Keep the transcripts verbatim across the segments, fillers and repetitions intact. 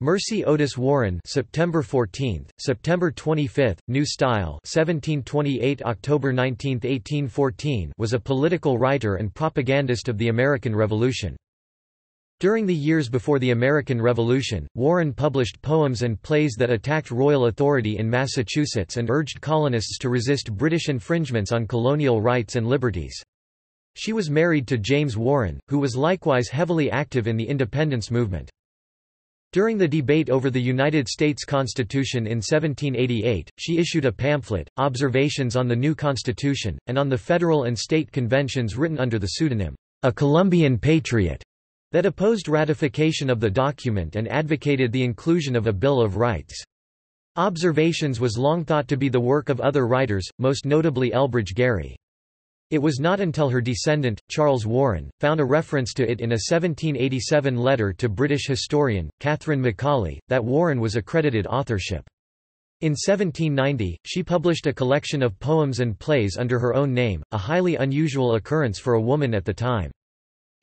Mercy Otis Warren, September fourteenth, September twenty-fifth, New Style, seventeen twenty-eight, October nineteenth, eighteen fourteen, was a political writer and propagandist of the American Revolution. During the years before the American Revolution, Warren published poems and plays that attacked royal authority in Massachusetts and urged colonists to resist British infringements on colonial rights and liberties. She was married to James Warren, who was likewise heavily active in the independence movement. During the debate over the United States Constitution in seventeen eighty-eight, she issued a pamphlet, Observations on the New Constitution, and on the Federal and State Conventions, written under the pseudonym, A Columbian Patriot, that opposed ratification of the document and advocated the inclusion of a Bill of Rights. Observations was long thought to be the work of other writers, most notably Elbridge Gerry. It was not until her descendant, Charles Warren, found a reference to it in a seventeen eighty-seven letter to British historian, Catherine Macaulay, that Warren was accredited authorship. In seventeen ninety, she published a collection of poems and plays under her own name, a highly unusual occurrence for a woman at the time.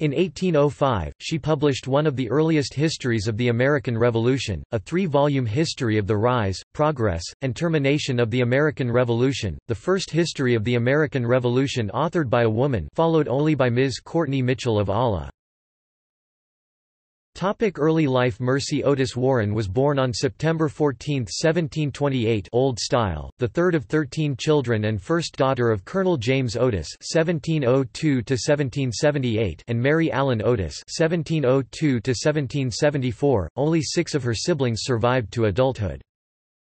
In eighteen oh five, she published one of the earliest histories of the American Revolution, a three-volume history of the rise, progress, and termination of the American Revolution, the first history of the American Revolution authored by a woman, followed only by Miz Courtney Mitchell of Ala. Early life. Mercy Otis Warren was born on September fourteenth, seventeen twenty-eight, Old Style, the third of thirteen children and first daughter of Colonel James Otis (seventeen oh two to seventeen seventy-eight) and Mary Allen Otis (seventeen oh two to seventeen seventy-four). Only six of her siblings survived to adulthood.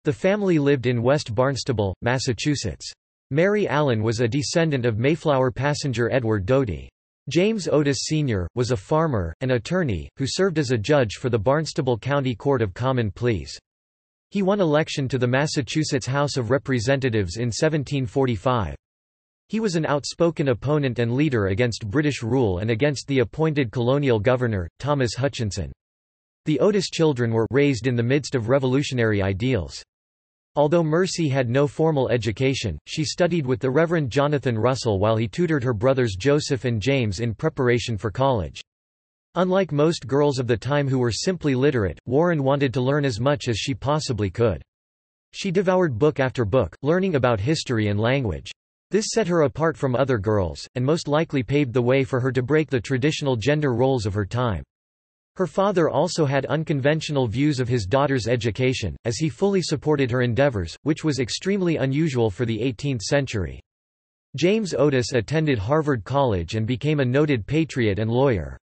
The family lived in West Barnstable, Massachusetts. Mary Allen was a descendant of Mayflower passenger Edward Doty. James Otis Senior was a farmer, an attorney, who served as a judge for the Barnstable County Court of Common Pleas. He won election to the Massachusetts House of Representatives in seventeen forty-five. He was an outspoken opponent and leader against British rule and against the appointed colonial governor, Thomas Hutchinson. The Otis children were raised in the midst of revolutionary ideals. Although Mercy had no formal education, she studied with the Reverend Jonathan Russell while he tutored her brothers Joseph and James in preparation for college. Unlike most girls of the time who were simply literate, Warren wanted to learn as much as she possibly could. She devoured book after book, learning about history and language. This set her apart from other girls, and most likely paved the way for her to break the traditional gender roles of her time. Her father also had unconventional views of his daughter's education, as he fully supported her endeavors, which was extremely unusual for the eighteenth century. James Otis attended Harvard College and became a noted patriot and lawyer.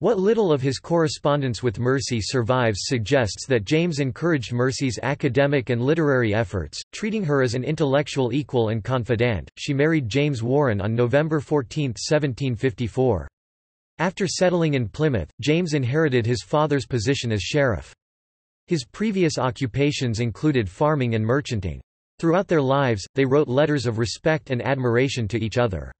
What little of his correspondence with Mercy survives suggests that James encouraged Mercy's academic and literary efforts, treating her as an intellectual equal and confidant. She married James Warren on November fourteenth, seventeen fifty-four. After settling in Plymouth, James inherited his father's position as sheriff. His previous occupations included farming and merchanting. Throughout their lives, they wrote letters of respect and admiration to each other.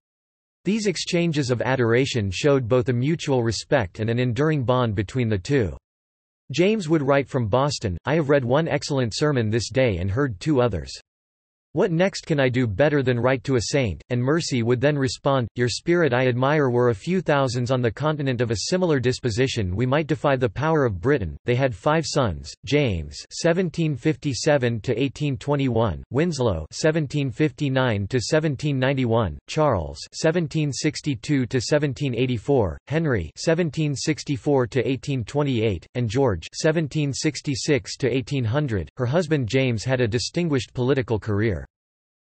These exchanges of adoration showed both a mutual respect and an enduring bond between the two. James would write from Boston, "I have read one excellent sermon this day and heard two others. What next can I do better than write to a saint?" And Mercy would then respond, "Your spirit I admire. Were a few thousands on the continent of a similar disposition, we might defy the power of Britain." They had five sons: James (seventeen fifty-seven to eighteen twenty-one), Winslow (seventeen fifty-nine to seventeen ninety-one), Charles (seventeen sixty-two to seventeen eighty-four), Henry (seventeen sixty-four to eighteen twenty-eight), and George (seventeen sixty-six to eighteen hundred). Her husband James had a distinguished political career.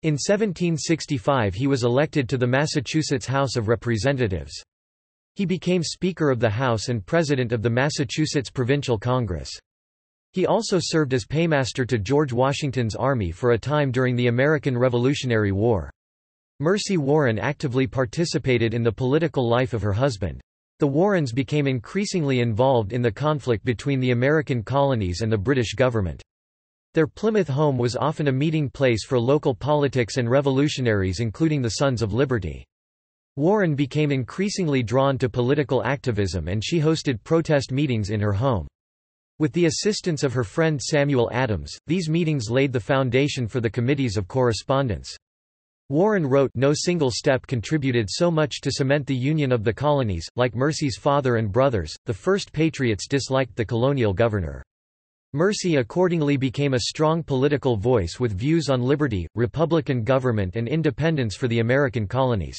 In seventeen sixty-five he was elected to the Massachusetts House of Representatives. He became Speaker of the House and President of the Massachusetts Provincial Congress. He also served as paymaster to George Washington's army for a time during the American Revolutionary War. Mercy Warren actively participated in the political life of her husband. The Warrens became increasingly involved in the conflict between the American colonies and the British government. Their Plymouth home was often a meeting place for local politics and revolutionaries, including the Sons of Liberty. Warren became increasingly drawn to political activism and she hosted protest meetings in her home. With the assistance of her friend Samuel Adams, these meetings laid the foundation for the committees of correspondence. Warren wrote, "No single step contributed so much to cement the union of the colonies. Like Mercy's father and brothers, the first patriots disliked the colonial governor. Mercy accordingly became a strong political voice with views on liberty, republican government and independence for the American colonies.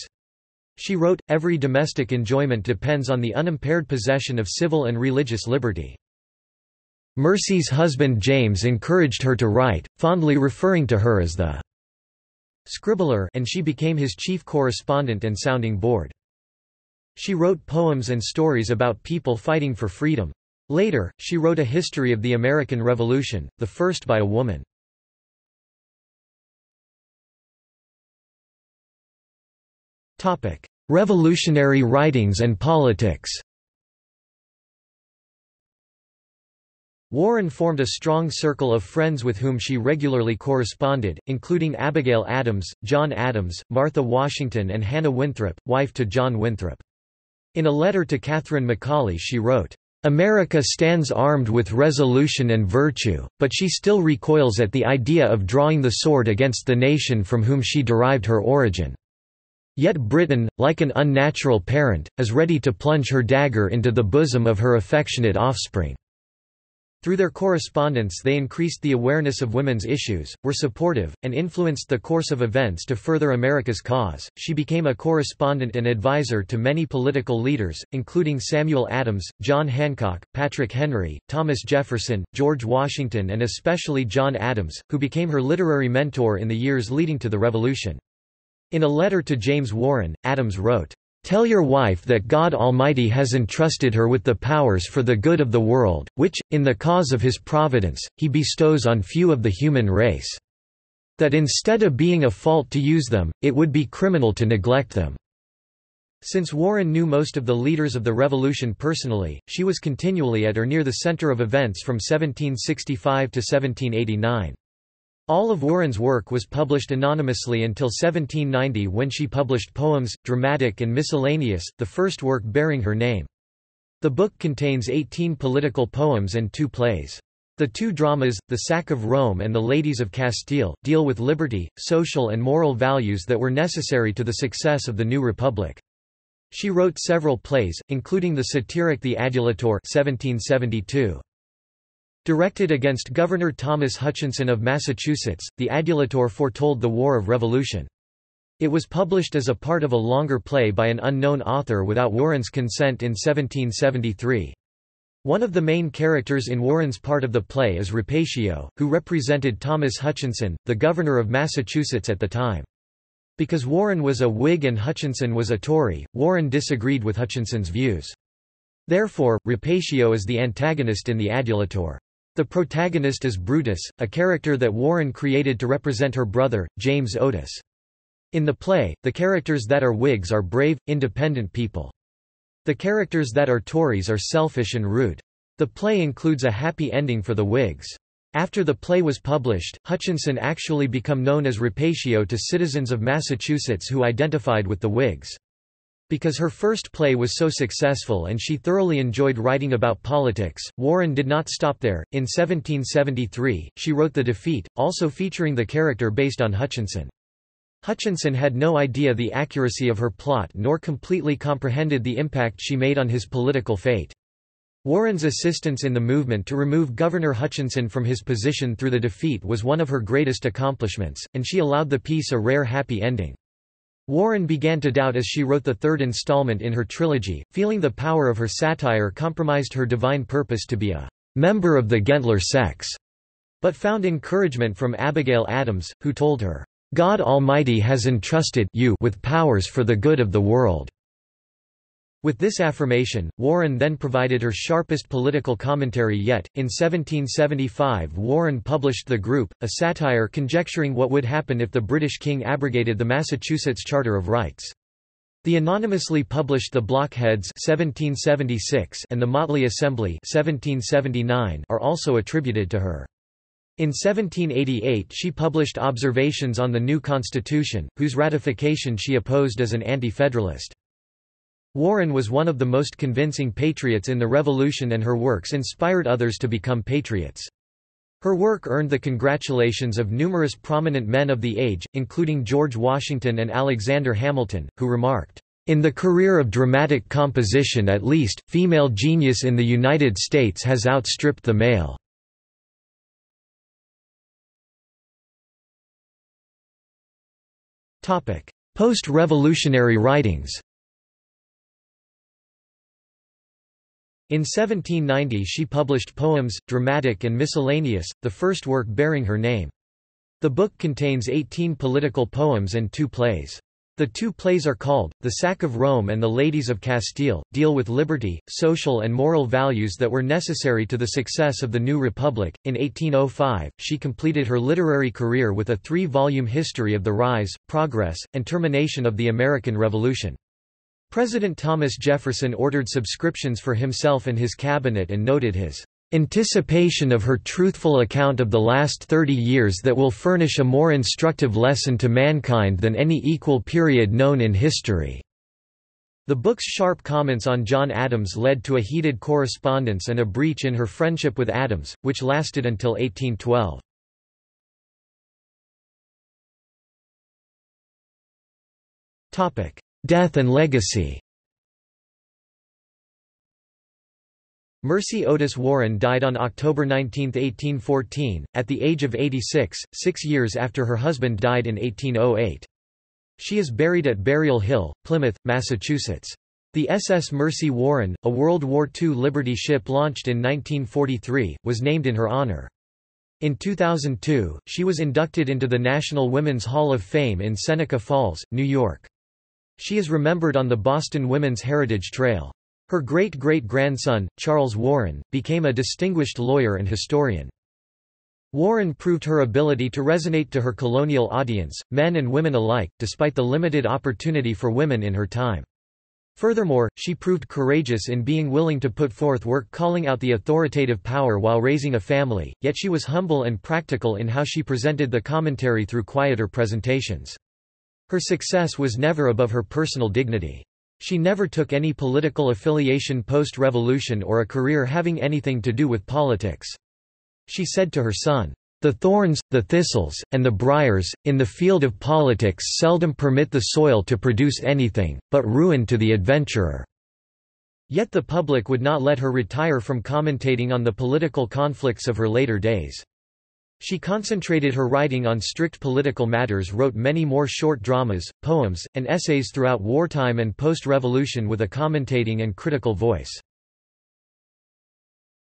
She wrote, "Every domestic enjoyment depends on the unimpaired possession of civil and religious liberty." Mercy's husband James encouraged her to write, fondly referring to her as the scribbler, and she became his chief correspondent and sounding board. She wrote poems and stories about people fighting for freedom. Later, she wrote a history of the American Revolution, the first by a woman. Revolutionary writings and politics. Warren formed a strong circle of friends with whom she regularly corresponded, including Abigail Adams, John Adams, Martha Washington and Hannah Winthrop, wife to John Winthrop. In a letter to Catherine Macaulay she wrote, "America stands armed with resolution and virtue, but she still recoils at the idea of drawing the sword against the nation from whom she derived her origin. Yet Britain, like an unnatural parent, is ready to plunge her dagger into the bosom of her affectionate offspring." Through their correspondence they increased the awareness of women's issues, were supportive, and influenced the course of events to further America's cause. She became a correspondent and advisor to many political leaders, including Samuel Adams, John Hancock, Patrick Henry, Thomas Jefferson, George Washington and especially John Adams, who became her literary mentor in the years leading to the Revolution. In a letter to James Warren, Adams wrote, "Tell your wife that God Almighty has entrusted her with the powers for the good of the world, which, in the cause of His providence, He bestows on few of the human race. That instead of being a fault to use them, it would be criminal to neglect them." Since Warren knew most of the leaders of the Revolution personally, she was continually at or near the center of events from seventeen sixty-five to seventeen eighty-nine. All of Warren's work was published anonymously until seventeen ninety, when she published poems, dramatic and miscellaneous, the first work bearing her name. The book contains eighteen political poems and two plays. The two dramas, The Sack of Rome and The Ladies of Castile, deal with liberty, social and moral values that were necessary to the success of the new republic. She wrote several plays, including the satiric The Adulator seventeen seventy-two. Directed against Governor Thomas Hutchinson of Massachusetts, The Adulator foretold the War of Revolution. It was published as a part of a longer play by an unknown author without Warren's consent in seventeen seventy-three. One of the main characters in Warren's part of the play is Rapatio, who represented Thomas Hutchinson, the governor of Massachusetts at the time. Because Warren was a Whig and Hutchinson was a Tory, Warren disagreed with Hutchinson's views. Therefore, Rapatio is the antagonist in The Adulator. The protagonist is Brutus, a character that Warren created to represent her brother, James Otis. In the play, the characters that are Whigs are brave, independent people. The characters that are Tories are selfish and rude. The play includes a happy ending for the Whigs. After the play was published, Hutchinson actually became known as Rapatio to citizens of Massachusetts who identified with the Whigs. Because her first play was so successful and she thoroughly enjoyed writing about politics, Warren did not stop there. In seventeen seventy-three, she wrote The Defeat, also featuring the character based on Hutchinson. Hutchinson had no idea the accuracy of her plot nor completely comprehended the impact she made on his political fate. Warren's assistance in the movement to remove Governor Hutchinson from his position through The Defeat was one of her greatest accomplishments, and she allowed the piece a rare happy ending. Warren began to doubt as she wrote the third installment in her trilogy, feeling the power of her satire compromised her divine purpose to be a member of the gentler sex, but found encouragement from Abigail Adams, who told her, "God Almighty has entrusted you with powers for the good of the world." With this affirmation, Warren then provided her sharpest political commentary yet. In seventeen seventy-five, Warren published The Group, a satire conjecturing what would happen if the British king abrogated the Massachusetts Charter of Rights. The anonymously published The Blockheads seventeen seventy-six and The Motley Assembly seventeen seventy-nine are also attributed to her. In seventeen eighty-eight, she published Observations on the New Constitution, whose ratification she opposed as an anti-federalist. Warren was one of the most convincing patriots in the Revolution, and her works inspired others to become patriots. Her work earned the congratulations of numerous prominent men of the age, including George Washington and Alexander Hamilton, who remarked, "In the career of dramatic composition at least, female genius in the United States has outstripped the male." Post-revolutionary writings. In seventeen ninety she published Poems, Dramatic and Miscellaneous, the first work bearing her name. The book contains eighteen political poems and two plays. The two plays are called, The Sack of Rome and The Ladies of Castile, deal with liberty, social and moral values that were necessary to the success of the new republic. In eighteen oh five, she completed her literary career with a three-volume history of the rise, progress, and termination of the American Revolution. President Thomas Jefferson ordered subscriptions for himself and his cabinet and noted his anticipation of her truthful account of the last thirty years that will furnish a more instructive lesson to mankind than any equal period known in history." The book's sharp comments on John Adams led to a heated correspondence and a breach in her friendship with Adams, which lasted until eighteen twelve. Death and legacy. Mercy Otis Warren died on October nineteenth, eighteen fourteen, at the age of eighty-six, six years after her husband died in eighteen oh eight. She is buried at Burial Hill, Plymouth, Massachusetts. The S S Mercy Warren, a World War Two Liberty ship launched in nineteen forty-three, was named in her honor. In two thousand two, she was inducted into the National Women's Hall of Fame in Seneca Falls, New York. She is remembered on the Boston Women's Heritage Trail. Her great-great-grandson, Charles Warren, became a distinguished lawyer and historian. Warren proved her ability to resonate to her colonial audience, men and women alike, despite the limited opportunity for women in her time. Furthermore, she proved courageous in being willing to put forth work calling out the authoritative power while raising a family, yet she was humble and practical in how she presented the commentary through quieter presentations. Her success was never above her personal dignity. She never took any political affiliation post-revolution or a career having anything to do with politics. She said to her son, "The thorns, the thistles, and the briars, in the field of politics seldom permit the soil to produce anything, but ruin to the adventurer." Yet the public would not let her retire from commentating on the political conflicts of her later days. She concentrated her writing on strict political matters, wrote many more short dramas, poems, and essays throughout wartime and post-revolution with a commentating and critical voice.